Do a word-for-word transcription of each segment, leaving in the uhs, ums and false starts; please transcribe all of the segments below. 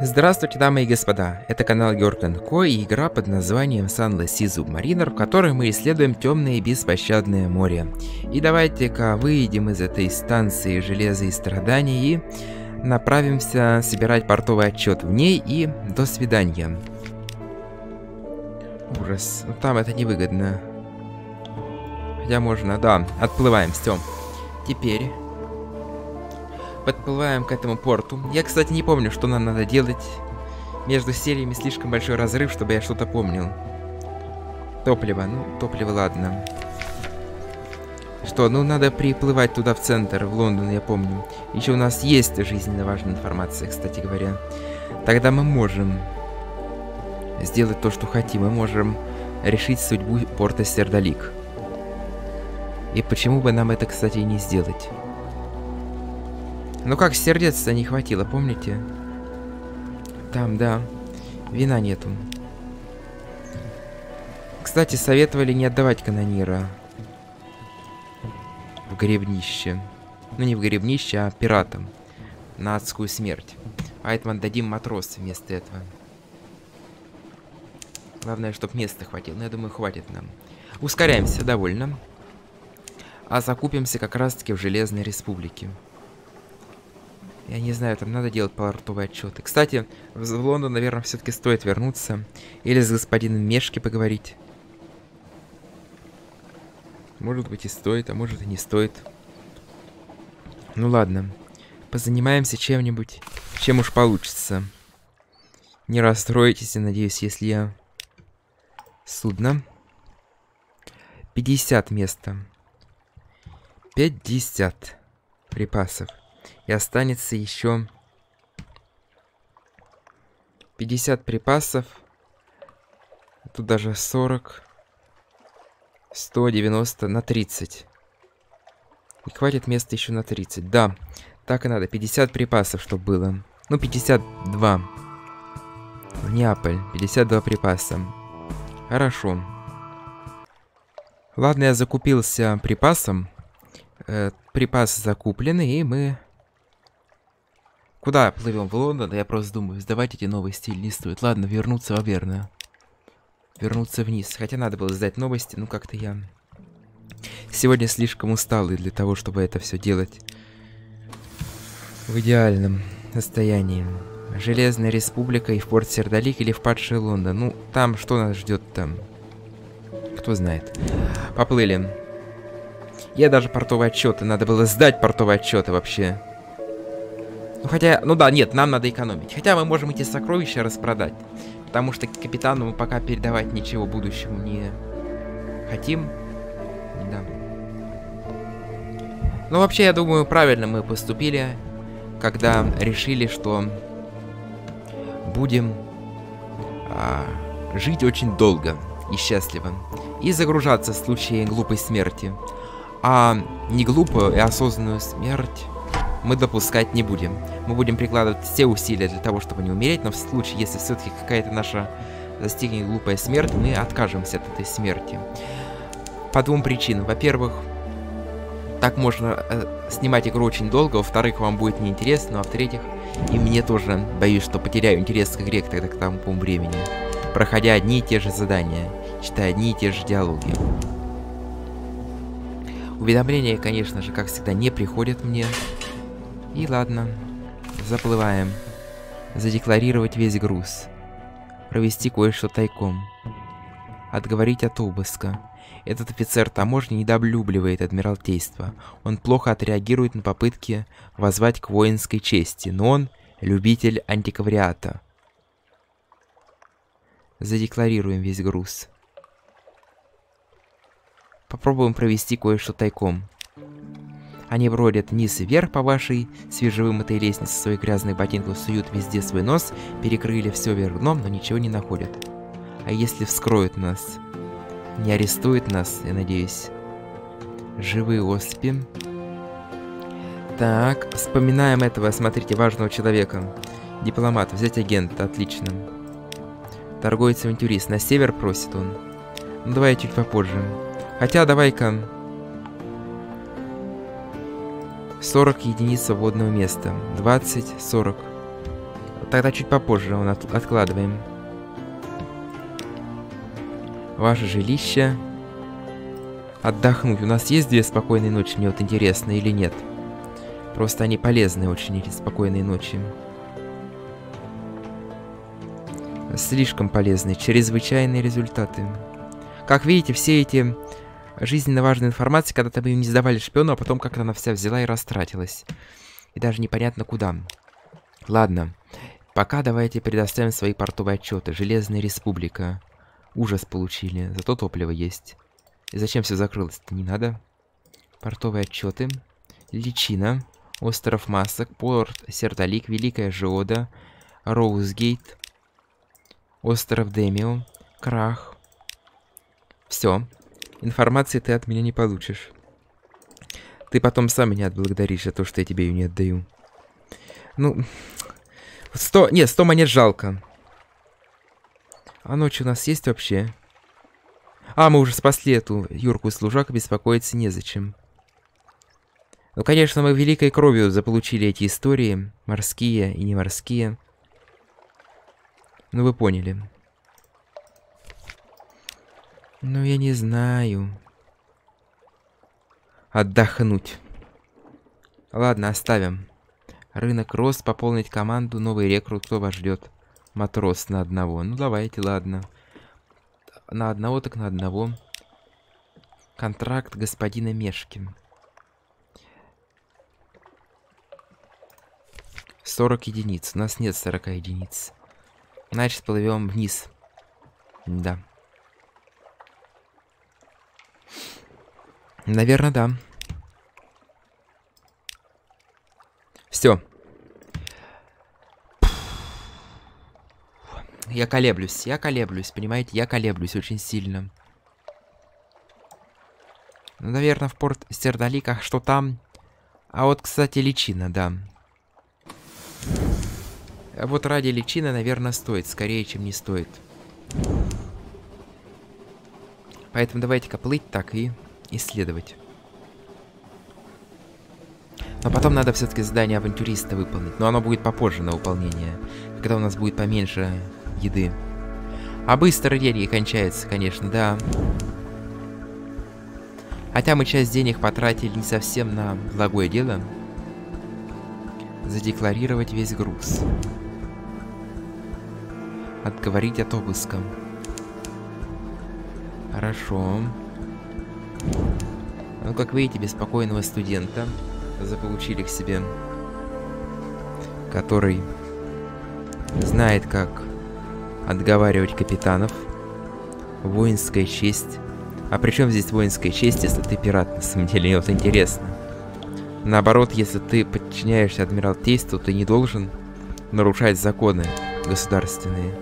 Здравствуйте, дамы и господа, это канал Георген Ко и игра под названием Sunless Sea Zubmariner, в которой мы исследуем темное и беспощадное море. И давайте-ка выйдем из этой станции железа и страданий и направимся собирать портовый отчет в ней, и до свидания. Ужас, там это невыгодно. Хотя можно, да, отплываем, все. Теперь... подплываем к этому порту. Я, кстати, не помню, что нам надо делать. Между сериями слишком большой разрыв, чтобы я что-то помнил. Топливо. Ну, топливо, ладно. Что, ну надо приплывать туда в центр, в Лондон, я помню. Еще у нас есть жизненно важная информация, кстати говоря. Тогда мы можем сделать то, что хотим. Мы можем решить судьбу порта Сердолик. И почему бы нам это, кстати, не сделать? Ну как, сердец-то не хватило, помните? Там, да. Вина нету. Кстати, советовали не отдавать канонира. В гребнище. Ну не в гребнище, а пиратам. На адскую смерть. Поэтому отдадим матрос вместо этого. Главное, чтоб места хватило. Ну я думаю, хватит нам. Ускоряемся, довольно. А закупимся как раз-таки в Железной Республике. Я не знаю, там надо делать портовые отчеты. Кстати, в Лондон, наверное, все-таки стоит вернуться. Или с господином Мешки поговорить. Может быть и стоит, а может и не стоит. Ну ладно. Позанимаемся чем-нибудь, чем уж получится. Не расстроитесь, я надеюсь, если я... Судно. пятьдесят места. пятьдесят припасов. И останется еще пятьдесят припасов. Тут даже сорок. сто девяносто на тридцать. И хватит места еще на тридцать. Да, так и надо. пятьдесят припасов, чтобы было. Ну, пятьдесят два. В Неаполь. пятьдесят два припаса. Хорошо. Ладно, я закупился припасом. Э, припасы закуплены, и мы... Куда плывем? В Лондон? Да я просто думаю, сдавать эти новые стили не стоит. Ладно, вернуться, наверное. Вернуться вниз. Хотя надо было сдать новости, ну как-то я... сегодня слишком усталый для того, чтобы это все делать. В идеальном состоянии. Железная Республика и в Порт Сердолик или в падший Лондон. Ну, там что нас ждет там? Кто знает. Поплыли. Я даже портовые отчеты. Надо было сдать портовые отчеты вообще. Ну хотя, ну да, нет, нам надо экономить. Хотя мы можем эти сокровища распродать. Потому что капитану мы пока передавать ничего будущему не хотим. Да. Ну вообще, я думаю, правильно мы поступили, когда решили, что будем а, жить очень долго и счастливо. И загружаться в случае глупой смерти. А не глупую и осознанную смерть... мы допускать не будем. Мы будем прикладывать все усилия для того, чтобы не умереть, но в случае, если все-таки какая-то наша застигнет глупая смерть, мы откажемся от этой смерти. По двум причинам. Во-первых, так можно э, снимать игру очень долго, во-вторых, вам будет неинтересно, а в-третьих, и мне тоже, боюсь, что потеряю интерес к игре тогда к тому времени, проходя одни и те же задания, читая одни и те же диалоги. Уведомления, конечно же, как всегда, не приходят мне. И ладно, заплываем. Задекларировать весь груз. Провести кое-что тайком. Отговорить от обыска. Этот офицер таможни недолюбливает адмиралтейство. Он плохо отреагирует на попытки воззвать к воинской чести, но он любитель антиквариата. Задекларируем весь груз. Попробуем провести кое-что тайком. Они бродят вниз и вверх по вашей свежевымытой лестнице, своих грязных ботинков суют везде свой нос, перекрыли все вверх дном, но ничего не находят. А если вскроют нас? Не арестуют нас, я надеюсь. Живые оспи. Так, вспоминаем этого, смотрите, важного человека. Дипломат, взять агента, отлично. Торговец-авантюрист, на север просит он. Ну, давай чуть попозже. Хотя, давай-ка... сорок единиц свободного места. двадцать, сорок. тогда чуть попозже он от откладываем. Ваше жилище. Отдохнуть. У нас есть две спокойные ночи, мне вот интересно, или нет? Просто они полезны очень, эти спокойные ночи. Слишком полезны. Чрезвычайные результаты. Как видите, все эти жизненно важные информации, когда-то мы им не сдавали шпиону, а потом как-то она вся взяла и растратилась. И даже непонятно куда. Ладно. Пока давайте предоставим свои портовые отчеты. Железная Республика. Ужас получили. Зато топливо есть. И зачем все закрылось-то? Не надо. Портовые отчеты. Личина. Остров Масок. Порт Сердолик. Великая Жиода. Роузгейт. Остров Демио. Крах. Все. Информации ты от меня не получишь. Ты потом сам меня отблагодаришь за то, что я тебе ее не отдаю. Ну... сто... Нет, сто монет жалко. А ночь у нас есть вообще? А, мы уже спасли эту Юрку из служака, беспокоиться незачем. Ну, конечно, мы великой кровью заполучили эти истории, морские и не морские. Ну, вы поняли. Ну, я не знаю. Отдохнуть. Ладно, оставим. Рынок рос, пополнить команду, новый рекрут, кто вас ждет? Матрос на одного. Ну, давайте, ладно. На одного, так на одного. Контракт господина Мешки. сорок единиц. У нас нет сорока единиц. Значит, плывем вниз. Да. Наверное, да. Все. Я колеблюсь, я колеблюсь, понимаете? Я колеблюсь очень сильно. Ну, наверное, в порт Сердоликах, что там? А вот, кстати, личина, да. А вот ради личины, наверное, стоит. Скорее, чем не стоит. Поэтому давайте-ка плыть так и исследовать. Но потом надо все-таки задание авантюриста выполнить. Но оно будет попозже на выполнение. Когда у нас будет поменьше еды. А быстро деньги кончаются, конечно, да. Хотя мы часть денег потратили не совсем на благое дело. Задекларировать весь груз. Отговорить от обыска. Хорошо. Ну, как видите, беспокойного студента заполучили к себе. Который знает, как отговаривать капитанов. Воинская честь. А при чем здесь воинская честь, если ты пират, на самом деле? Мне вот интересно. Наоборот, если ты подчиняешься адмиралтейству, ты не должен нарушать законы государственные.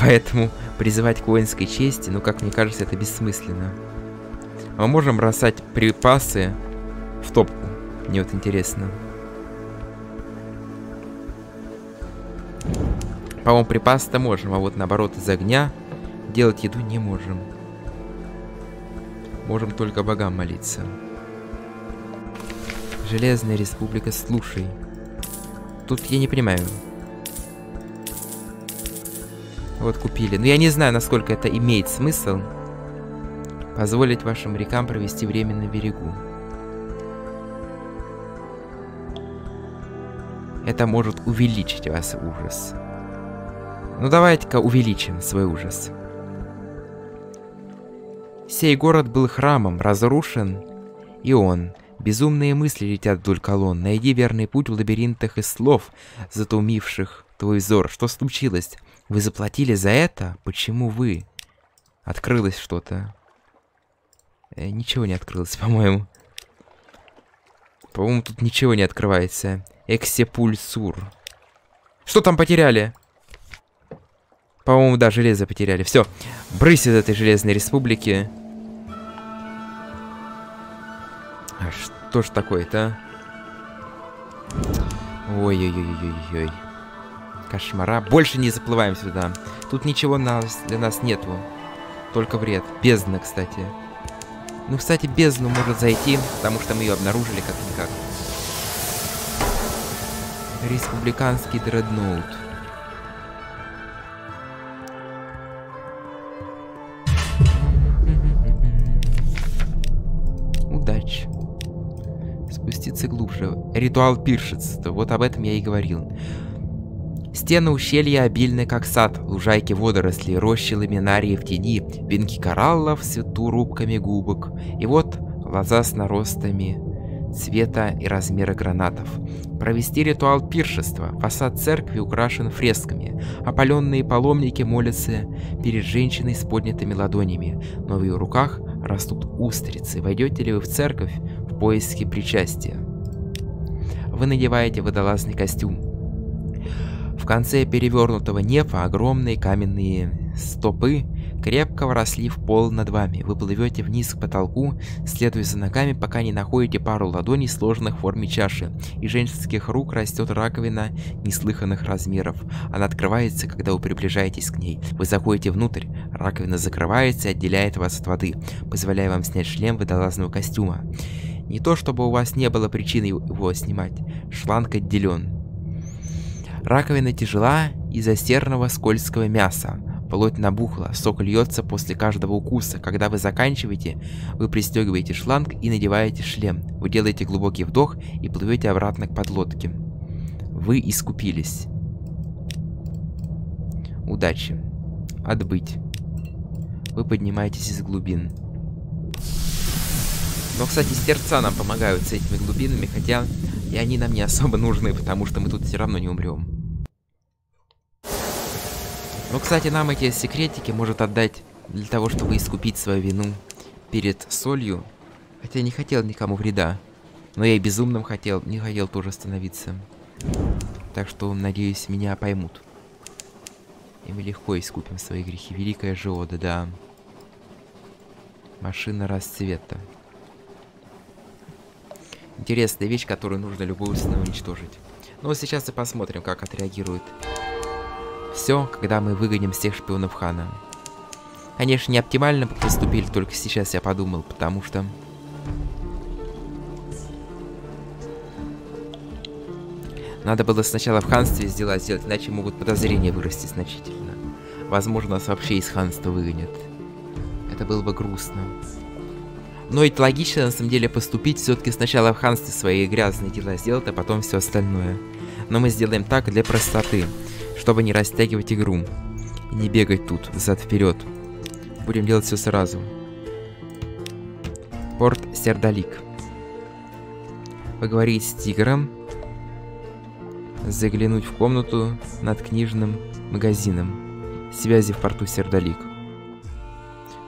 Поэтому призывать к воинской чести, ну, как мне кажется, это бессмысленно. А мы можем бросать припасы в топку. Мне вот интересно. По-моему, припасы-то можем, а вот наоборот из огня делать еду не можем. Можем только богам молиться. Железная Республика, слушай. Тут я не понимаю. Вот купили. Но я не знаю, насколько это имеет смысл. Позволить вашим рекам провести время на берегу. Это может увеличить вас ужас. Ну давайте-ка увеличим свой ужас. Сей город был храмом, разрушен и он. Безумные мысли летят вдоль колонн. Найди верный путь в лабиринтах из слов, затумивших твой взор. Что случилось? Вы заплатили за это? Почему вы? Открылось что-то. Э, ничего не открылось, по-моему. По-моему, тут ничего не открывается. Эксепульсур. Что там потеряли? По-моему, да, железо потеряли. Все. Брысь из этой Железной Республики. А что ж такое-то? Ой-ой-ой-ой-ой. Кошмара. Больше не заплываем сюда. Тут ничего нас, для нас нету. Только вред. Бездна, кстати. Ну, кстати, бездну может зайти, потому что мы ее обнаружили как-никак. республиканский дредноут. Удачи. Спуститься глубже. Ритуал пиршества. Вот об этом я и говорил. Стены ущелья обильны, как сад, лужайки водорослей, рощи ламинарии в тени, венки кораллов с трубками губок. И вот лоза с наростами цвета и размера гранатов. Провести ритуал пиршества. Фасад церкви украшен фресками. Опаленные паломники молятся перед женщиной с поднятыми ладонями, но в ее руках растут устрицы. Войдете ли вы в церковь в поиске причастия? Вы надеваете водолазный костюм. В конце перевернутого нефа огромные каменные стопы крепко вросли в пол над вами. Вы плывете вниз к потолку, следуя за ногами, пока не находите пару ладоней, сложенных в форме чаши. Из женских рук растет раковина неслыханных размеров. Она открывается, когда вы приближаетесь к ней. Вы заходите внутрь, раковина закрывается и отделяет вас от воды, позволяя вам снять шлем водолазного костюма. Не то чтобы у вас не было причины его снимать. Шланг отделен. Раковина тяжела из-за серного скользкого мяса. Плоть набухла, сок льется после каждого укуса. Когда вы заканчиваете, вы пристегиваете шланг и надеваете шлем. Вы делаете глубокий вдох и плывете обратно к подлодке. Вы искупились. Удачи. Отбыть. Вы поднимаетесь из глубин. Но, кстати, сердца нам помогают с этими глубинами, хотя... И они нам не особо нужны, потому что мы тут все равно не умрем. Но, кстати, нам эти секретики может отдать для того, чтобы искупить свою вину перед солью. Хотя я не хотел никому вреда. Но я и безумным хотел, не хотел тоже становиться. Так что, надеюсь, меня поймут. И мы легко искупим свои грехи. Великая Жиода, да. Машина расцвета. Интересная вещь, которую нужно любую цену уничтожить. Но сейчас и посмотрим, как отреагирует все, когда мы выгоним всех шпионов Хана. Конечно, не оптимально поступили, только сейчас я подумал, потому что... Надо было сначала в ханстве дела сделать, иначе могут подозрения вырасти значительно. Возможно, нас вообще из ханства выгонят. Это было бы грустно. Но ведь логично, на самом деле, поступить все-таки сначала в ханстве свои грязные дела сделать, а потом все остальное. Но мы сделаем так для простоты, чтобы не растягивать игру. И не бегать тут, взад-вперед. Будем делать все сразу. Порт Сердолик. Поговорить с тигром. Заглянуть в комнату над книжным магазином. Связи в порту Сердолик.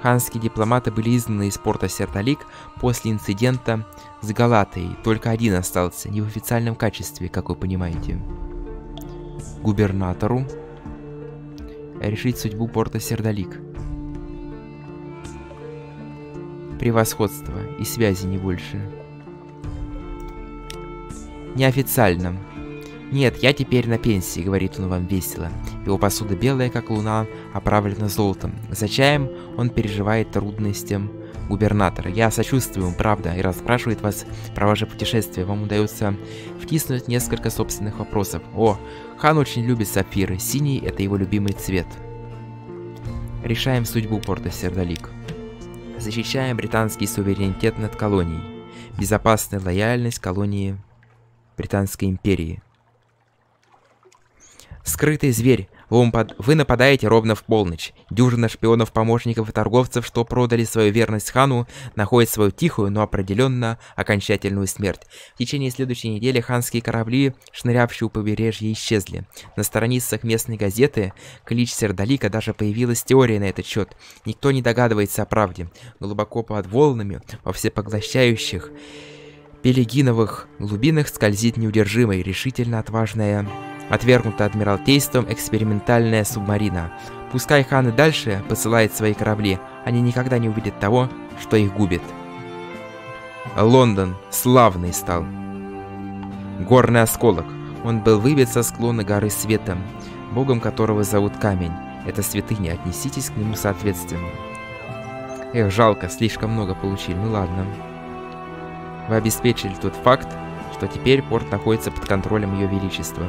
Ханские дипломаты были изгнаны из порта Сердолик после инцидента с Галатой. Только один остался, не в официальном качестве, как вы понимаете. Губернатору. Решить судьбу порта Сердолик. Превосходство и связи не больше. Неофициально. «Нет, я теперь на пенсии», — говорит он вам весело. Его посуда белая, как луна, оправлена золотом. За чаем он переживает трудностям губернатора. «Я сочувствую вам, правда», и расспрашивает вас про ваше путешествие. Вам удается втиснуть несколько собственных вопросов. О, хан очень любит сапфиры. Синий — это его любимый цвет. Решаем судьбу порта Сердолик. Защищаем британский суверенитет над колонией. Безопасная лояльность колонии Британской империи. Скрытый зверь. Вы нападаете ровно в полночь. Дюжина шпионов, помощников и торговцев, что продали свою верность хану, находит свою тихую, но определенно окончательную смерть. В течение следующей недели ханские корабли, шнырявшие у побережья, исчезли. На страницах местной газеты «Клич Сердолика» даже появилась теория на этот счет. Никто не догадывается о правде. Глубоко под волнами, во всепоглощающих пелегиновых глубинах скользит неудержимой, решительно отважная... Отвергнута адмиралтейством экспериментальная субмарина. Пускай хан и дальше посылает свои корабли, они никогда не увидят того, что их губит. Лондон славный стал. Горный осколок. Он был выбит со склона горы Света, богом которого зовут Камень. Это святыня, отнеситесь к нему соответственно. Эх, жалко, слишком много получили, ну ладно. Вы обеспечили тот факт, что теперь порт находится под контролем Ее Величества.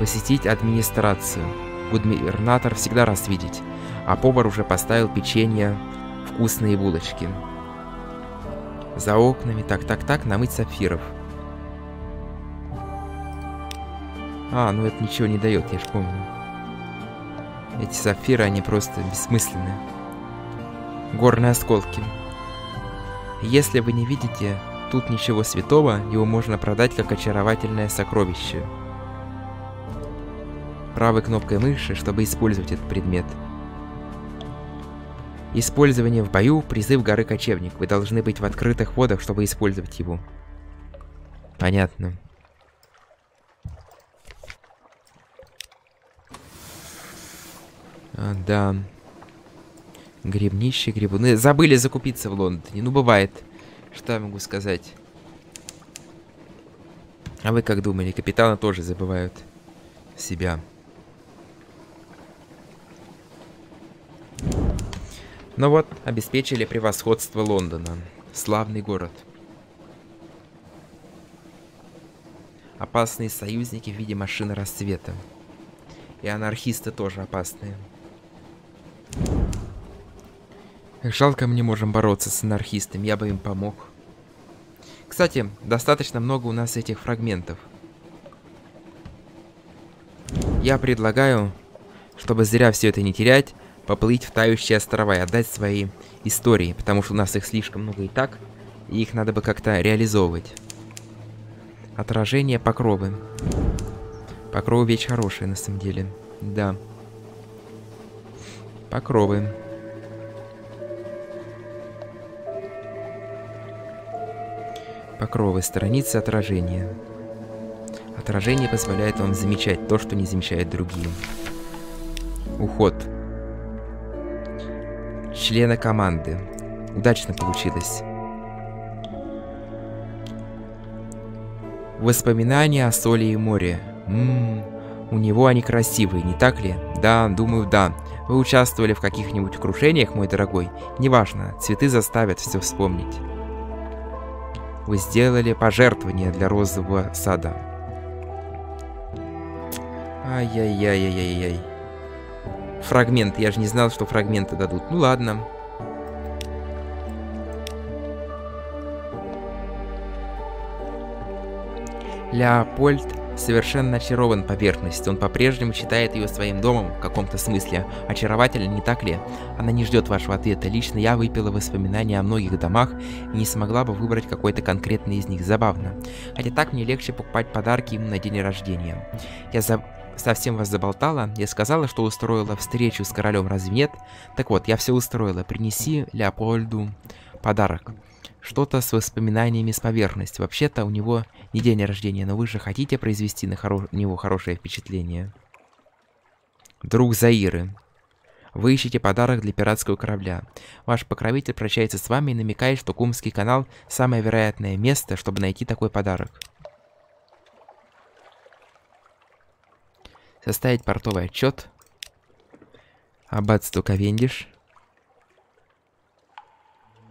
Посетить администрацию. Губернатор всегда рад видеть, а повар уже поставил печенье, вкусные булочки. За окнами так-так-так намыть сапфиров. А, ну это ничего не дает, я ж помню. Эти сапфиры, они просто бессмысленные. Горные осколки. Если вы не видите тут ничего святого, его можно продать как очаровательное сокровище. Правой кнопкой мыши, чтобы использовать этот предмет. Использование в бою, призыв горы Кочевник. Вы должны быть в открытых водах, чтобы использовать его. Понятно. А, да. Гребнище, гребуны. Забыли закупиться в Лондоне. Ну, бывает. Что я могу сказать? А вы как думали? Капитаны тоже забывают себя. Ну вот, обеспечили превосходство Лондона. Славный город. Опасные союзники в виде машины расцвета. И анархисты тоже опасные. Как жалко, мы не можем бороться с анархистами, я бы им помог. Кстати, достаточно много у нас этих фрагментов. Я предлагаю, чтобы зря все это не терять, поплыть в тающие острова и отдать свои истории, потому что у нас их слишком много и так, и их надо бы как-то реализовывать. Отражение покровы. Покровы вещь хорошая, на самом деле. Да. Покровы. Покровы, страницы отражения. Отражение позволяет вам замечать то, что не замечают другие. Уход. Члена команды. Удачно получилось. Воспоминания о соли и море. Ммм, у него они красивые, не так ли? Да, думаю, да. Вы участвовали в каких-нибудь крушениях, мой дорогой? Неважно, цветы заставят все вспомнить. Вы сделали пожертвование для розового сада. Ай-яй-яй-яй-яй-яй. Фрагменты. Я же не знал, что фрагменты дадут. Ну ладно. Леопольд совершенно очарован поверхностью. Он по-прежнему считает ее своим домом в каком-то смысле. Очаровательно, не так ли? Она не ждет вашего ответа. Лично я выпила воспоминания о многих домах и не смогла бы выбрать какой-то конкретный из них. Забавно. Хотя так мне легче покупать подарки ему на день рождения. Я за... Совсем вас заболтала, я сказала, что устроила встречу с королем, разве нет? Так вот, я все устроила, принеси Леопольду подарок. Что-то с воспоминаниями с поверхности. Вообще-то у него не день рождения, но вы же хотите произвести на хоро... него хорошее впечатление. Друг Заиры. Вы ищете подарок для пиратского корабля. Ваш покровитель прощается с вами и намекает, что Кумский канал – самое вероятное место, чтобы найти такой подарок. Составить портовый отчет. Аббатство Кавендиш.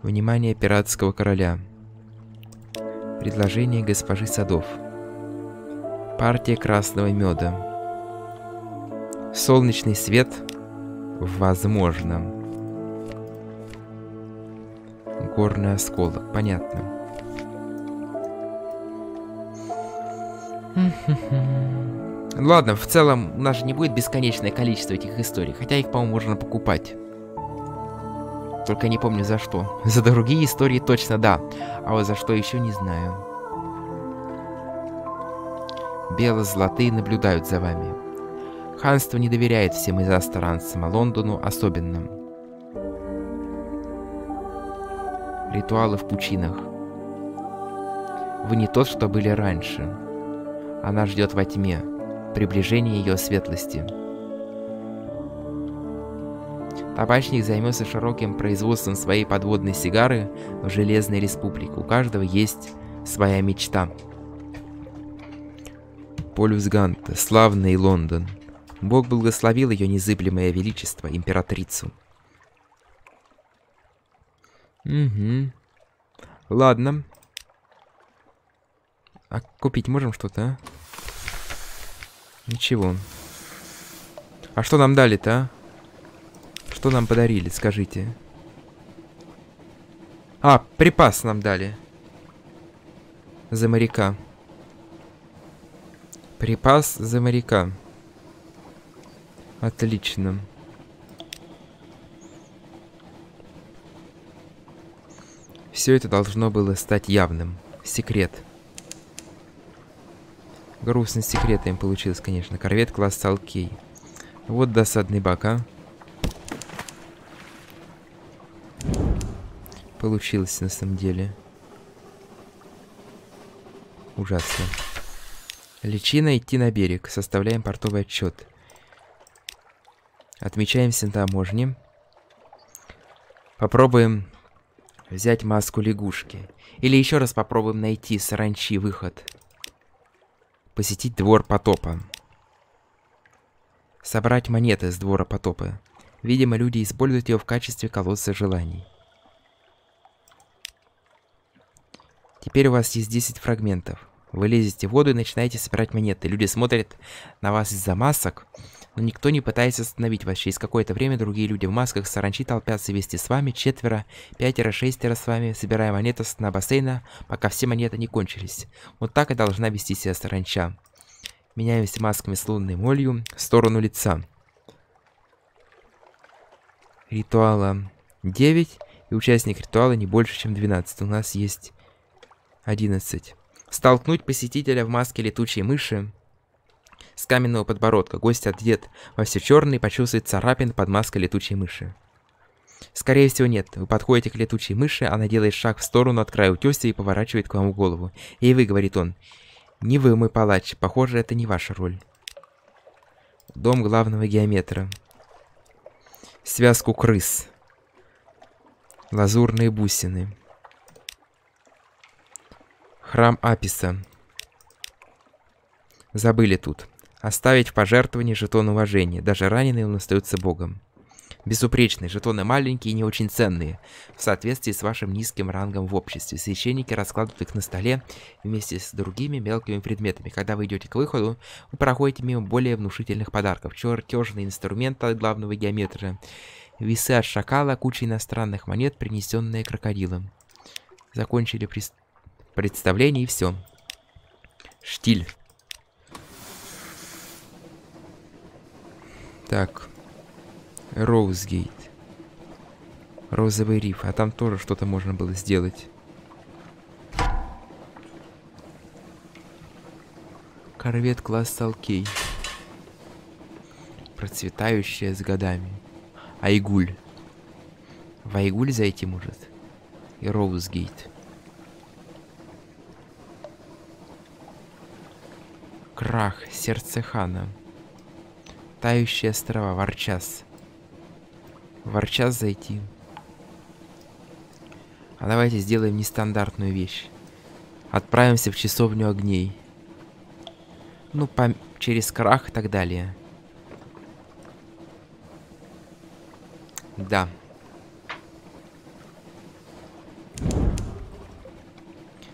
Внимание пиратского короля. Предложение госпожи Садов. Партия красного меда. Солнечный свет. Возможно. Горный осколок. Понятно. Ладно, в целом у нас же не будет бесконечное количество этих историй, хотя их, по-моему, можно покупать. Только не помню за что. За другие истории точно да, а вот за что еще не знаю. Бело-золотые наблюдают за вами. Ханство не доверяет всем из иностранцам, а Лондону особенно. Ритуалы в пучинах. Вы не тот, что были раньше. Она ждет во тьме. Приближение ее светлости. Табачник займется широким производством своей подводной сигары в Железной Республике. У каждого есть своя мечта. Полюс Ганта, славный Лондон. Бог благословил ее незыблемое величество, императрицу. Угу. Ладно. А купить можем что-то, а? Ничего. А что нам дали-то, а? Что нам подарили, скажите? А, припас нам дали. За моряка. Припас за моряка. Отлично. Все это должно было стать явным. Секрет. Грустный секрет им получилось, конечно. Корвет класс Салкей. Вот досадный бак, а. Получилось на самом деле. Ужасно. Личина идти на берег. Составляем портовый отчет. Отмечаемся на таможне. Попробуем взять маску лягушки. Или еще раз попробуем найти саранчи выход. Посетить двор потопа. Собрать монеты с двора потопа. Видимо, люди используют его в качестве колодца желаний. Теперь у вас есть десять фрагментов. Вы лезете в воду и начинаете собирать монеты. Люди смотрят на вас из-за масок, но никто не пытается остановить вас. Через какое-то время другие люди в масках саранчи толпятся вместе с вами. Четверо, пятеро, шестеро с вами, собирая монеты с дна бассейна, пока все монеты не кончились. Вот так и должна вести себя саранча. Меняемся масками с лунной молью в сторону лица. Ритуала девять, и участник ритуала не больше, чем двенадцать. У нас есть одиннадцать. Столкнуть посетителя в маске летучей мыши с каменного подбородка. Гость одет во все черный, почувствует царапин под маской летучей мыши. Скорее всего, нет. Вы подходите к летучей мыши, она делает шаг в сторону от края утеса и поворачивает к вам голову. «Эй вы», — говорит он, — «не вы, мой палач. Похоже, это не ваша роль». Дом главного геометра. Связку крыс. Лазурные бусины. Храм Аписа. Забыли тут. Оставить в пожертвовании жетон уважения. Даже раненый он остается богом. Безупречные жетоны маленькие и не очень ценные. В соответствии с вашим низким рангом в обществе. Священники раскладывают их на столе вместе с другими мелкими предметами. Когда вы идете к выходу, вы проходите мимо более внушительных подарков. Чертежные инструменты от главного геометра. Весы от шакала, куча иностранных монет, принесенные крокодилом. Закончили преступление. Представление и все. Штиль. Так. Роузгейт. Розовый риф. А там тоже что-то можно было сделать. Корвет класс Салкей. Процветающая с годами. Айгуль. В Айгуль зайти может. И Роузгейт. Крах, сердце хана. Тающие острова, Ворчас. Ворчас зайти. А давайте сделаем нестандартную вещь. Отправимся в часовню огней. Ну, по через крах и так далее. Да.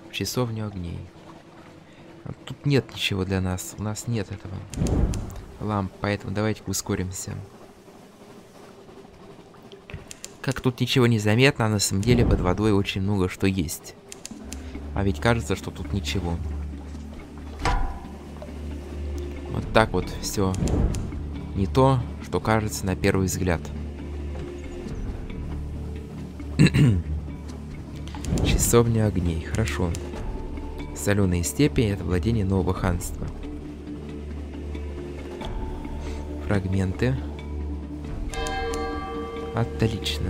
В часовню огней. Тут нет ничего для нас. У нас нет этого ламп, поэтому давайте-ка ускоримся. Как тут ничего не заметно, а на самом деле под водой очень много что есть. А ведь кажется, что тут ничего. Вот так вот все. Не то, что кажется на первый взгляд. Часовня огней. Хорошо. Соленые степи — это владение нового ханства. Фрагменты. Отлично.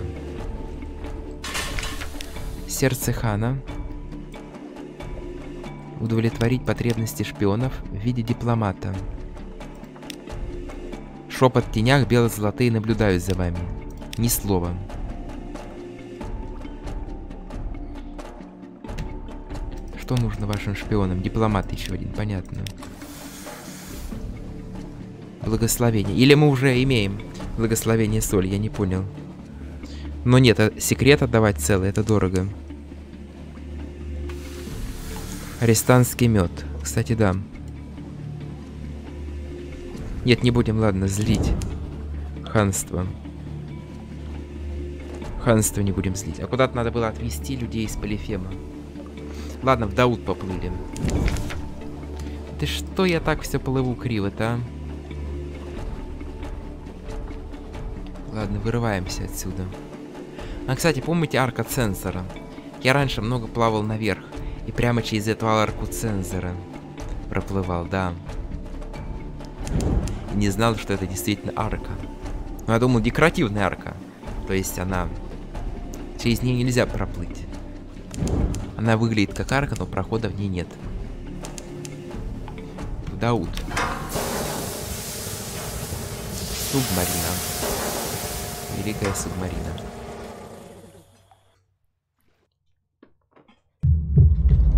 Сердце хана. Удовлетворить потребности шпионов в виде дипломата. Шепот в тенях, бело-золотые наблюдают за вами. Ни слова. Что нужно вашим шпионам? Дипломат еще один, понятно. Благословение. Или мы уже имеем благословение соль, я не понял. Но нет, секрет отдавать целый, это дорого. Арестанский мед. Кстати, да. Нет, не будем, ладно, злить. Ханство. Ханство не будем злить. А куда-то надо было отвезти людей из Полифема. Ладно, в Даут поплыли. Да что я так все плыву криво-то, а? Ладно, вырываемся отсюда. А, кстати, помните арку цензора? Я раньше много плавал наверх. И прямо через эту арку цензора проплывал, да. И не знал, что это действительно арка. Но я думал, декоративная арка. То есть она... Через нее нельзя проплыть. Она выглядит как арка, но прохода в ней нет. Даут. Субмарина. Великая субмарина.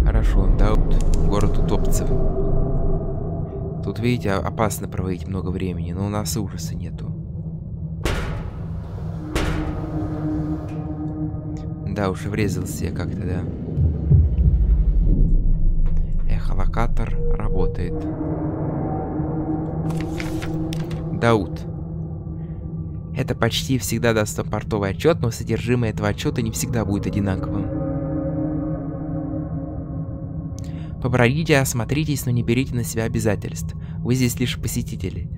Хорошо, Даут. Город утопцев. Тут, видите, опасно проводить много времени, но у нас ужаса нету. Да, уж врезался я как-то, да. Эхолокатор работает. Даут. Это почти всегда даст портовый отчет, но содержимое этого отчета не всегда будет одинаковым. Побродите, осмотритесь, но не берите на себя обязательств. Вы здесь лишь посетители.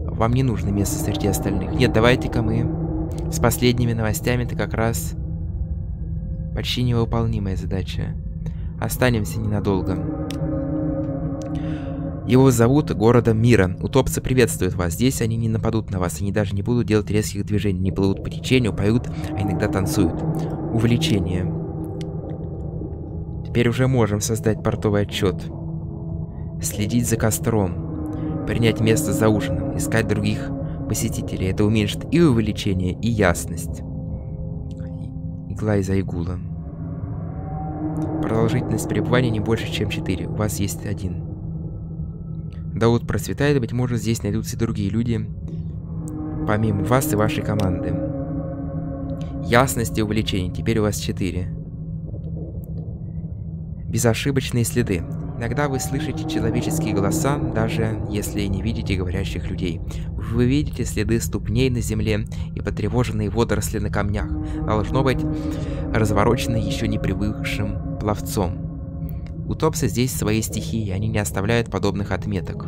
Вам не нужно место среди остальных. Нет, давайте-ка мы с последними новостями, это как раз почти невыполнимая задача. Останемся ненадолго. Его зовут городом мира. Утопцы приветствуют вас. Здесь они не нападут на вас. Они даже не будут делать резких движений. Не плывут по течению, поют, а иногда танцуют. Увлечение. Теперь уже можем создать портовый отчет. Следить за костром. Принять место за ужином. Искать других посетителей. Это уменьшит и увеличение, и ясность. Игла из Айгула. Продолжительность пребывания не больше, чем четыре. У вас есть один. Даут процветает, быть может, здесь найдутся и другие люди, помимо вас и вашей команды. Ясность и увлечение. Теперь у вас четыре. Безошибочные следы. Иногда вы слышите человеческие голоса, даже если не видите говорящих людей. Вы видите следы ступней на земле и потревоженные водоросли на камнях. Должно быть разворочено еще не привыкшим пловцом. Утопцы здесь своей стихии, они не оставляют подобных отметок.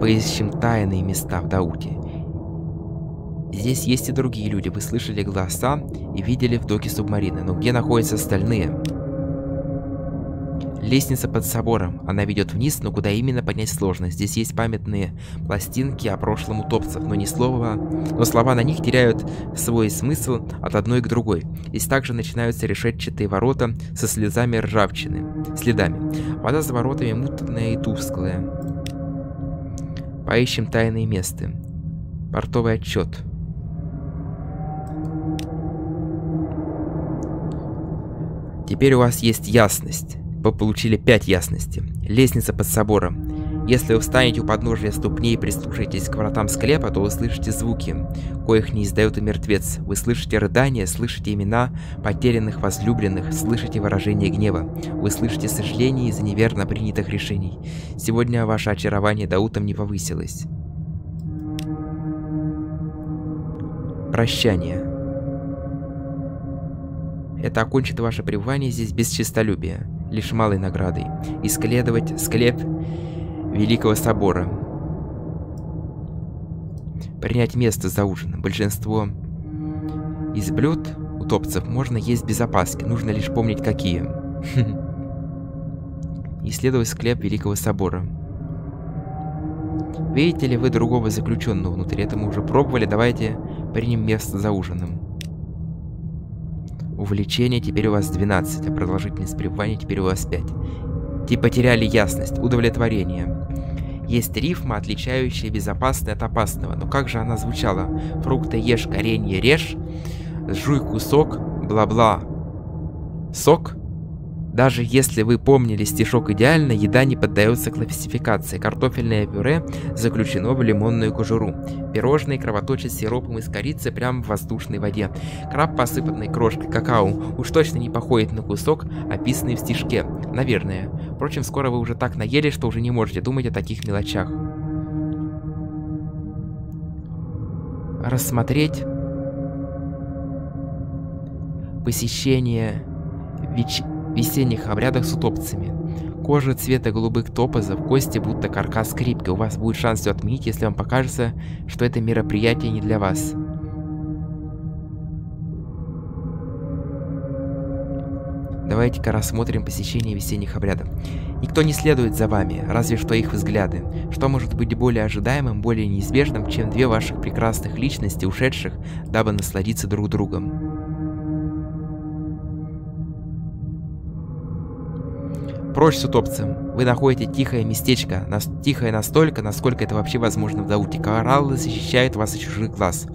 Поищем тайные места в Дауте. Здесь есть и другие люди. Вы слышали голоса и видели в доке субмарины. Но где находятся остальные? Лестница под собором. Она ведет вниз, но куда именно, понять сложно. Здесь есть памятные пластинки о прошлом утопцев, но не слова, но слова на них теряют свой смысл от одной к другой. Здесь также начинаются решетчатые ворота со слезами ржавчины, следами. Вода за воротами мутная и тусклая. Поищем тайные места. Портовый отчет. Теперь у вас есть ясность. Вы получили пять ясности. Лестница под собором. Если вы встанете у подножия ступней и прислушаетесь к вратам склепа, то вы слышите звуки, коих не издает и мертвец. Вы слышите рыдания, слышите имена потерянных возлюбленных, слышите выражение гнева. Вы слышите сожаление из-за неверно принятых решений. Сегодня ваше очарование Даутом не повысилось. Прощание. Это окончит ваше пребывание здесь без честолюбия, лишь малой наградой. Исследовать склеп Великого Собора. Принять место за ужином. Большинство из блюд утопцев можно есть без опаски. Нужно лишь помнить, какие. Исследовать склеп Великого Собора. Видите ли вы другого заключенного внутри? Это мы уже пробовали. Давайте примем место за ужином. Увлечение теперь у вас двенадцать, а продолжительность пребывания теперь у вас пять. Типа потеряли ясность, удовлетворение. Есть рифма, отличающая безопасное от опасного, но как же она звучала? Фрукты ешь, коренье режь, жуй кусок, бла-бла, сок, Даже если вы помнили стишок идеально, еда не поддается классификации. Картофельное пюре заключено в лимонную кожуру. Пирожные кровоточат сиропом из корицы прямо в воздушной воде. Краб, посыпанный крошкой какао, уж точно не походит на кусок, описанный в стишке. Наверное. Впрочем, скоро вы уже так наели, что уже не можете думать о таких мелочах. Рассмотреть посещение веч... весенних обрядов с утопцами. Кожа цвета голубых топазов, кости будто каркас скрипки. У вас будет шанс все отменить, если вам покажется, что это мероприятие не для вас. Давайте-ка рассмотрим посещение весенних обрядов. Никто не следует за вами, разве что их взгляды. Что может быть более ожидаемым, более неизбежным, чем две ваших прекрасных личности, ушедших, дабы насладиться друг другом? Прочь с утопцем. Вы находите тихое местечко, нас... тихое настолько, насколько это вообще возможно в Дауте. Кораллы защищают вас от чужих глаз.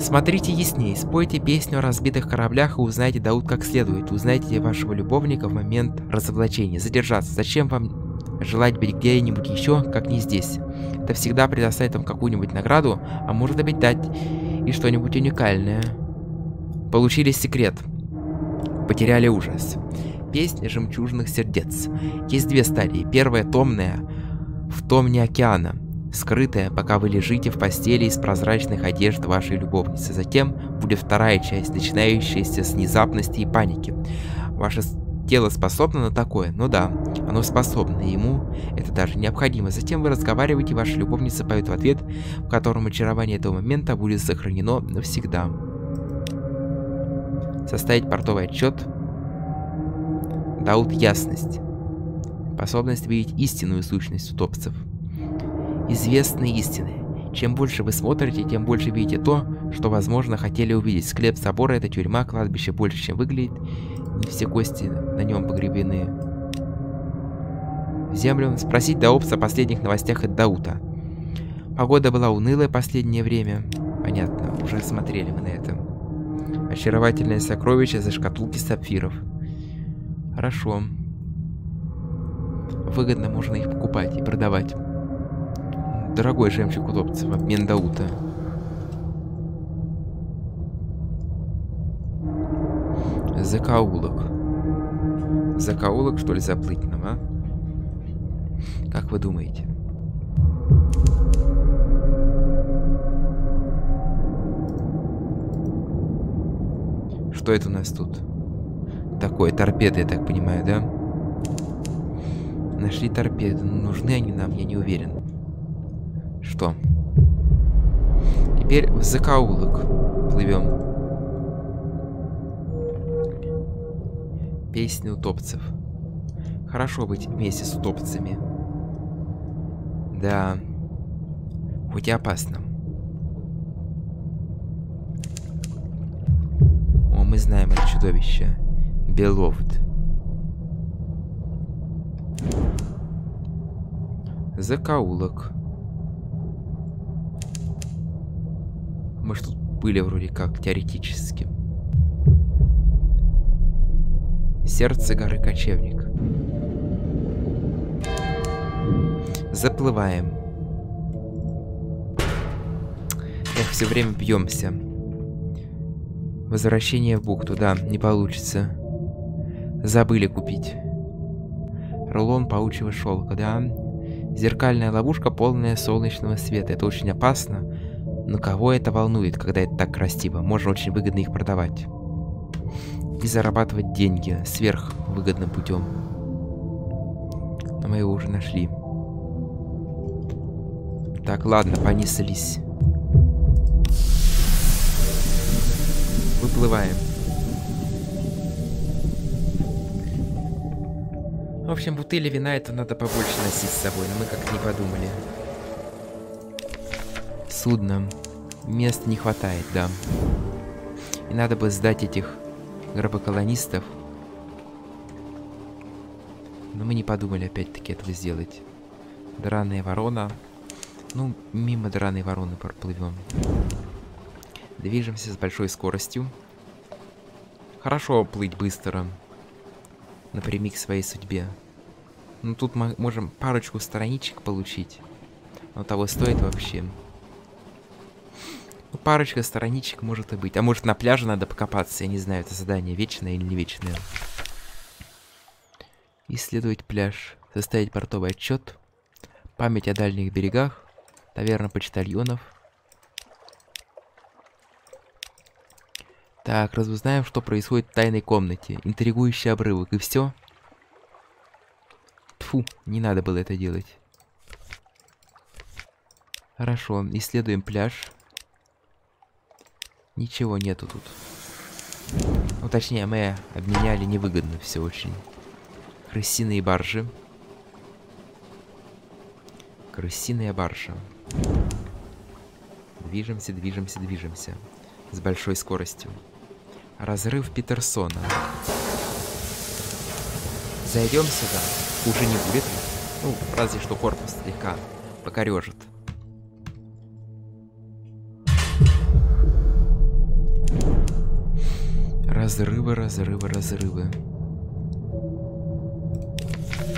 Смотрите яснее, спойте песню о разбитых кораблях и узнайте Даут как следует. Узнайте вашего любовника в момент разоблачения. Задержаться. Зачем вам желать быть где-нибудь еще, как не здесь? Это всегда предоставит вам какую-нибудь награду, а может быть дать и что-нибудь уникальное. Получили секрет. Потеряли ужас. Песня жемчужных сердец. Есть две стадии. Первая томная, в томне океана. Скрытая, пока вы лежите в постели из прозрачных одежд вашей любовницы. Затем будет вторая часть, начинающаяся с внезапности и паники. Ваше тело способно на такое? Ну да, оно способно, ему это даже необходимо. Затем вы разговариваете, ваша любовница поет в ответ, в котором очарование этого момента будет сохранено навсегда. Составить портовый отчет. Даут ясность. Способность видеть истинную сущность утопцев. Известные истины. Чем больше вы смотрите, тем больше видите то, что, возможно, хотели увидеть. Склеп собора — это тюрьма, кладбище больше, чем выглядит. Не все кости на нем погребены в землю. Спросить Даупса о последних новостях от Даута. Погода была унылая последнее время. Понятно, уже смотрели мы на это. Очаровательное сокровище за шкатулки сапфиров. Хорошо. Выгодно можно их покупать и продавать. Дорогой жемчуг утопцев, обмен Даута. Закоулок. Закоулок, что ли, заплыть нам, а? Как вы думаете? Что это у нас тут? Такое, торпеды, я так понимаю, да? Нашли торпеды, но нужны они нам, я не уверен. Что? Теперь в закоулок плывем. Песни утопцев. Хорошо быть вместе с утопцами. Да. Хоть и опасно. О, мы знаем это чудовище. Беловд. Закоулок. Мы ж тут были вроде как, теоретически. Сердце горы Кочевник. Заплываем. Так, все время бьемся. Возвращение в бухту, да, не получится. Забыли купить. Рулон паучьего шелка, да. Зеркальная ловушка, полная солнечного света. Это очень опасно. Но кого это волнует, когда это так красиво? Можно очень выгодно их продавать. И зарабатывать деньги сверхвыгодным путем. Но мы его уже нашли. Так, ладно, понеслись. Выплываем. В общем, бутыли вина это надо побольше носить с собой, но мы как-то не подумали. Судно. Мест не хватает, да. И надо бы сдать этих гробоколонистов. Но мы не подумали опять-таки этого сделать. Драная ворона. Ну, мимо драной вороны проплывем. Движемся с большой скоростью. Хорошо плыть быстро. напрямик к своей судьбе. Ну тут мы можем парочку страничек получить. Но того стоит вообще. Ну парочка страничек может и быть. А может на пляже надо покопаться, я не знаю, это задание вечное или не вечное. Исследовать пляж, составить портовый отчет, память о дальних берегах, таверна почтальонов. Так, разузнаем, что происходит в тайной комнате. Интригующий обрывок, и все. Тьфу, не надо было это делать. Хорошо, исследуем пляж. Ничего нету тут. Ну, точнее, мы обменяли невыгодно все очень. Крысиные баржи. Крысиная баржа. Движемся, движемся, движемся. С большой скоростью. Разрыв Питерсона. Зайдем сюда. Уже не будет. Ну, разве что корпус слегка покорежит. Разрывы, разрывы, разрывы.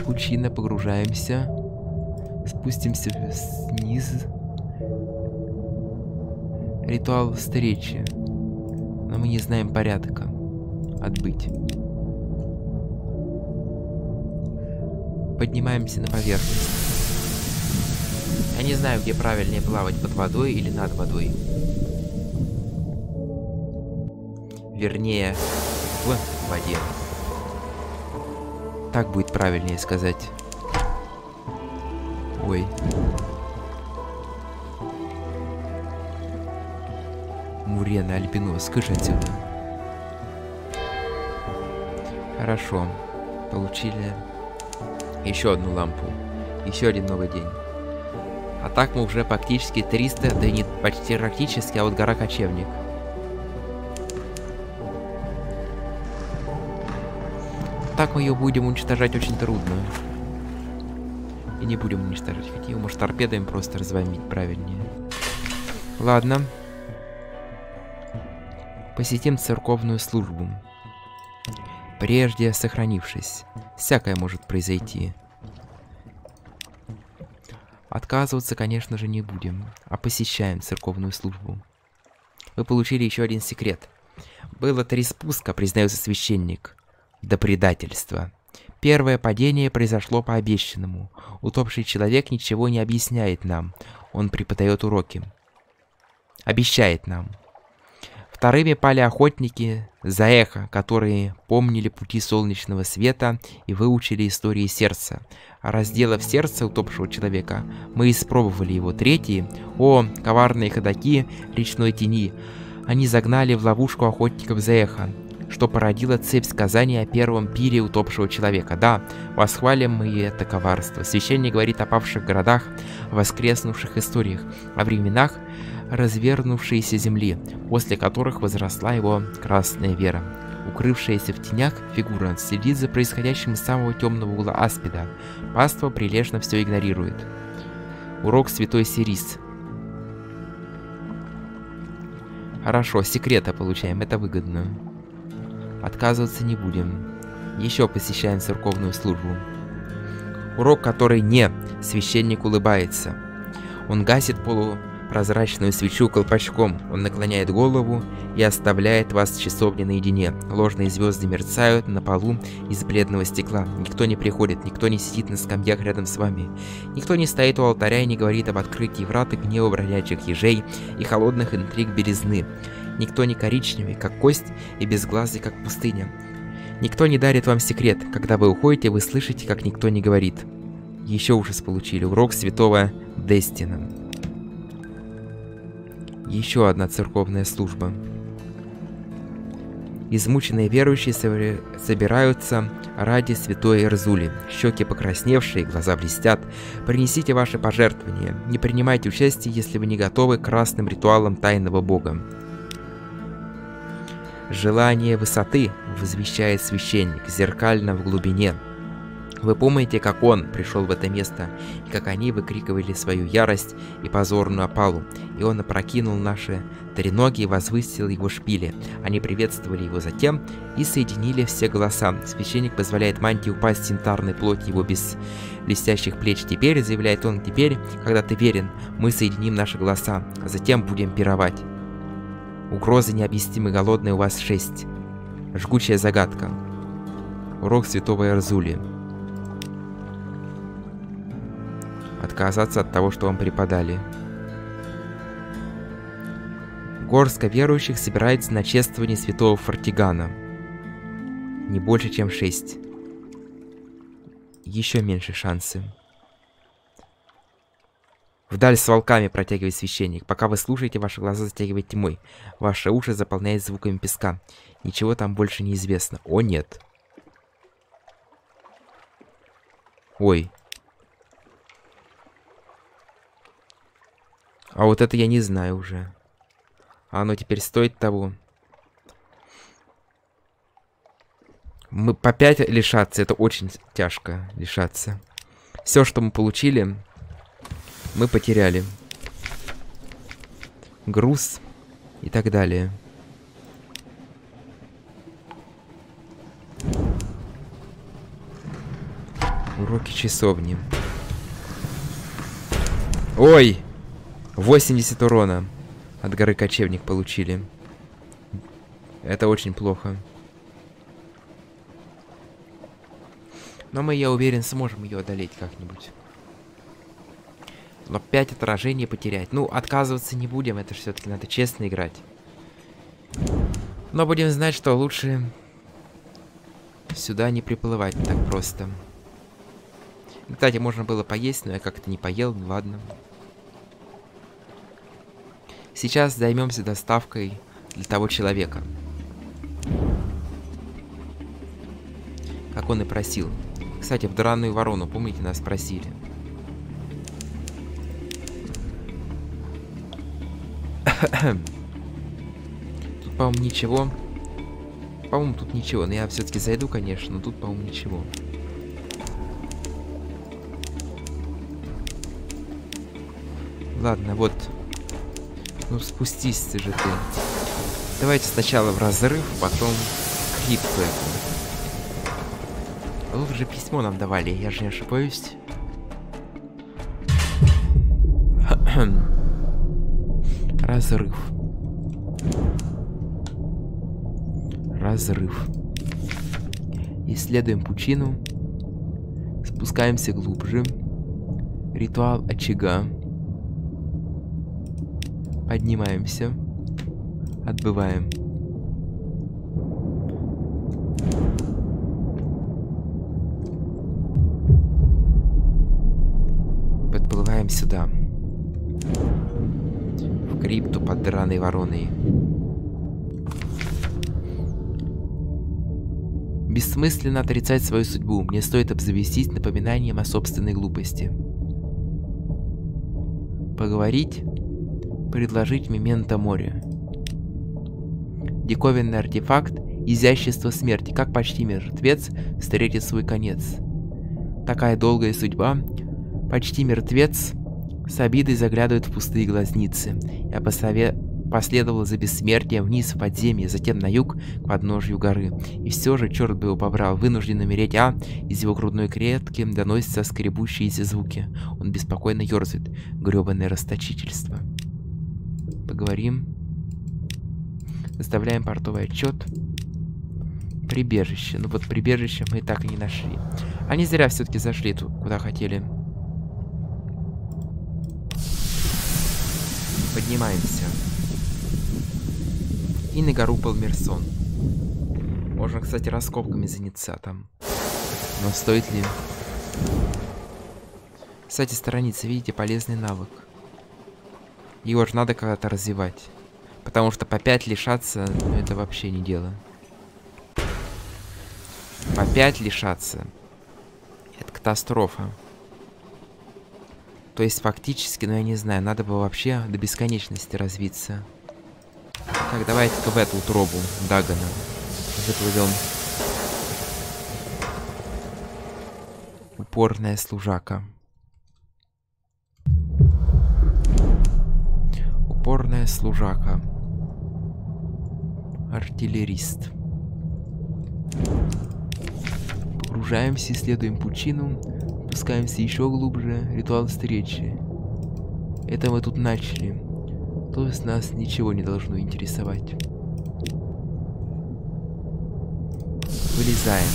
Пучина, погружаемся. Спустимся вниз. Ритуал встречи. Но мы не знаем порядка. Отбыть. Поднимаемся на поверхность. Я не знаю, где правильнее плавать, под водой или над водой. Вернее, в воде. Так будет правильнее сказать. Ой. Мурена, Альбинос, скажи отсюда. Хорошо. Получили еще одну лампу. Еще один новый день. А так мы уже практически триста, да и не почти практически, а вот гора Кочевник. Так мы ее будем уничтожать очень трудно. И не будем уничтожать. Хотя, может, торпедами просто развалить правильнее. Ладно. Посетим церковную службу. Прежде сохранившись. Всякое может произойти. Отказываться, конечно же, не будем. А посещаем церковную службу. Вы получили еще один секрет. Было три спуска, признается священник. До предательства. Первое падение произошло по обещанному. Утопший человек ничего не объясняет нам. Он преподает уроки. Обещает нам. Вторыми пали охотники за эхо, которые помнили пути солнечного света и выучили истории сердца. Разделав сердце утопшего человека, мы испробовали его. Третьи, о, коварные ходаки речной тени, они загнали в ловушку охотников за эхо, что породила цепь сказаний о первом пире утопшего человека. Да, восхвалим мы это коварство. Священник говорит о павших городах, воскреснувших историях, о временах развернувшейся земли, после которых возросла его красная вера. Укрывшаяся в тенях фигура следит за происходящим с самого темного угла аспида. Паства прилежно все игнорирует. Урок святой Сирис. Хорошо, секрета получаем, это выгодно. Отказываться не будем. Еще посещаем церковную службу. Урок, который не. Священник улыбается. Он гасит полупрозрачную свечу колпачком. Он наклоняет голову и оставляет вас в часовне наедине. Ложные звезды мерцают на полу из бледного стекла. Никто не приходит, никто не сидит на скамьях рядом с вами. Никто не стоит у алтаря и не говорит об открытии врат и гнева бродячих ежей и холодных интриг березны. Никто не коричневый, как кость, и безглазый, как пустыня. Никто не дарит вам секрет. Когда вы уходите, вы слышите, как никто не говорит. Еще ужас получили. Урок святого Дестина. Еще одна церковная служба. Измученные верующие собираются ради святой Эрзули. Щеки покрасневшие, глаза блестят. Принесите ваши пожертвования. Не принимайте участие, если вы не готовы к красным ритуалам тайного бога. «Желание высоты», — возвещает священник, — «зеркально в глубине». Вы помните, как он пришел в это место, и как они выкрикивали свою ярость и позорную опалу, и он опрокинул наши треноги и возвысил его шпили. Они приветствовали его затем и соединили все голоса. Священник позволяет мантии упасть янтарной плоть его без блестящих плеч. Теперь, заявляет он, теперь, когда ты верен, мы соединим наши голоса, а затем будем пировать. Угрозы необъяснимы голодные у вас шесть. Жгучая загадка. Урок святого Эрзули. Отказаться от того, что вам преподали. Горстка верующих собирается на чествование святого Фортигана. Не больше, чем шесть. Еще меньше шансы. Вдаль с волками, протягивает священник. Пока вы слушаете, ваши глаза затягивает тьмой. Ваши уши заполняет звуками песка. Ничего там больше не известно. О, нет. Ой. А вот это я не знаю уже. А оно теперь стоит того. Мы по пять лишаться, это очень тяжко лишаться. Все, что мы получили, мы потеряли. Груз и так далее. Уроки часовни. Ой! восемьдесят урона от горы Кочевник получили. Это очень плохо. Но мы, я уверен, сможем ее одолеть как-нибудь. Но пять отражений потерять. Ну, отказываться не будем, это же все-таки надо честно играть. Но будем знать, что лучше сюда не приплывать так просто. Кстати, можно было поесть, но я как-то не поел, ну ладно. Сейчас займемся доставкой для того человека. Как он и просил. Кстати, в драную ворону, помните, нас просили. Тут, по-моему, ничего. По-моему, тут ничего. Но я все-таки зайду, конечно, но тут, по-моему, ничего. Ладно, вот. Ну, спустись ты же ты. Давайте сначала в разрыв, потом к хитку. Вы уже письмо нам давали, я же не ошибаюсь. Разрыв. Разрыв. Исследуем пучину. Спускаемся глубже. Ритуал очага. Поднимаемся. Отбываем. Подплываем сюда. В крипту под драной вороной. Бессмысленно отрицать свою судьбу. Мне стоит обзавестись напоминанием о собственной глупости. Поговорить. Предложить мементо море. Диковинный артефакт, изящество смерти, как почти мертвец встретит свой конец. Такая долгая судьба, почти мертвец с обидой заглядывает в пустые глазницы. Я посове... последовал за бессмертием вниз в подземье, затем на юг к подножью горы. И все же, черт бы его побрал, вынужден умереть, а из его грудной клетки доносятся скребущиеся звуки. Он беспокойно ерзает, гребаное расточительство. Поговорим. Заставляем портовый отчет. Прибежище. Ну вот прибежище мы и так и не нашли. Они зря все-таки зашли тут, куда хотели. Поднимаемся. И на гору Палмерсон. Можно, кстати, раскопками заняться там. Но стоит ли? Кстати, страница, видите, полезный навык. Его же надо когда-то развивать. Потому что по пять лишаться, ну, это вообще не дело. По пять лишаться. Это катастрофа. То есть фактически, ну я не знаю, надо бы вообще до бесконечности развиться. Так, давайте-ка в эту утробу Даггана заплывем. топорная служака. Упорная служака. Артиллерист. Погружаемся, исследуем пучину, пускаемся еще глубже. Ритуал встречи. Это мы тут начали. То есть нас ничего не должно интересовать. Вылезаем.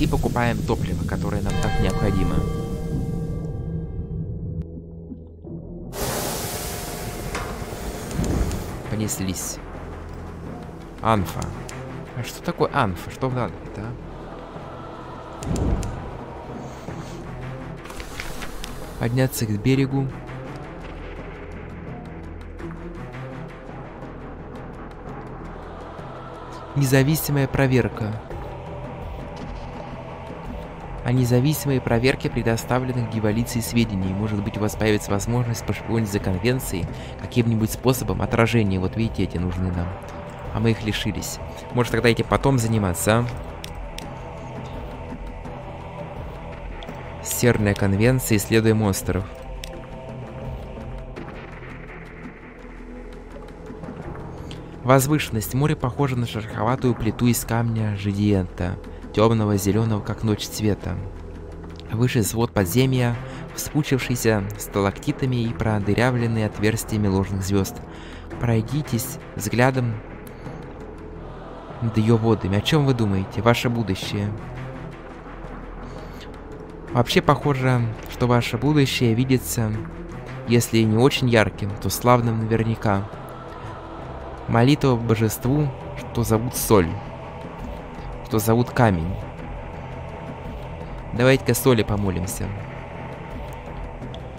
И покупаем топливо, которое нам так необходимо. Понеслись. Анфа. А что такое Анфа? Что в надо, да? Подняться к берегу. Независимая проверка. О независимой проверке предоставленных Гивалицией сведений. Может быть, у вас появится возможность пошпионить за конвенцией каким-нибудь способом отражения. Вот видите, эти нужны нам. А мы их лишились. Может, тогда эти потом заниматься, а? Северная конвенция, исследуем остров. Возвышенность моря похожа на шероховатую плиту из камня жидиента, темного зеленого, как ночь цвета. Выше свод подземья, вспучившийся сталактитами и продырявленные отверстиями ложных звезд. Пройдитесь взглядом над ее водами. О чем вы думаете? Ваше будущее. Вообще похоже, что ваше будущее видится, если не очень ярким, то славным наверняка. Молитва божеству, что зовут соль, что зовут камень. Давайте-ка соли помолимся.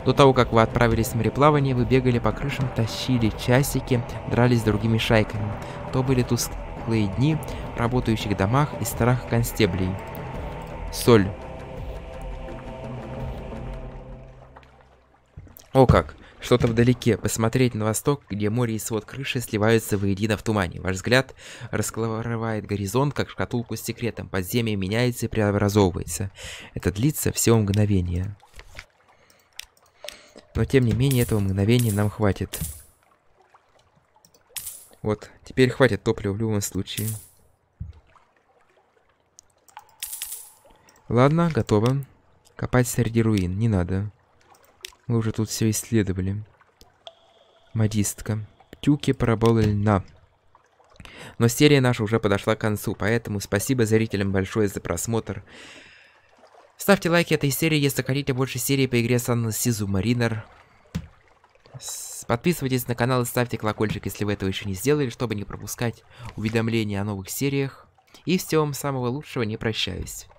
До того, как вы отправились в мореплавание, вы бегали по крышам, тащили часики, дрались с другими шайками. То были тусклые дни в работающих домах и страх констеблей. Соль. О как! Что-то вдалеке. Посмотреть на восток, где море и свод крыши сливаются воедино в тумане. Ваш взгляд раскрывает горизонт, как шкатулку с секретом. Подземье меняется и преобразовывается. Это длится всего мгновение. Но тем не менее, этого мгновения нам хватит. Вот, теперь хватит топлива в любом случае. Ладно, готово. Копать среди руин не надо. Мы уже тут все исследовали. Модистка. Тюки, параболы, льна. Но серия наша уже подошла к концу, поэтому спасибо зрителям большое за просмотр. Ставьте лайки этой серии, если хотите больше серии по игре Sunless Sea Zubmariner. Подписывайтесь на канал и ставьте колокольчик, если вы этого еще не сделали, чтобы не пропускать уведомления о новых сериях. И всего вам самого лучшего, не прощаюсь.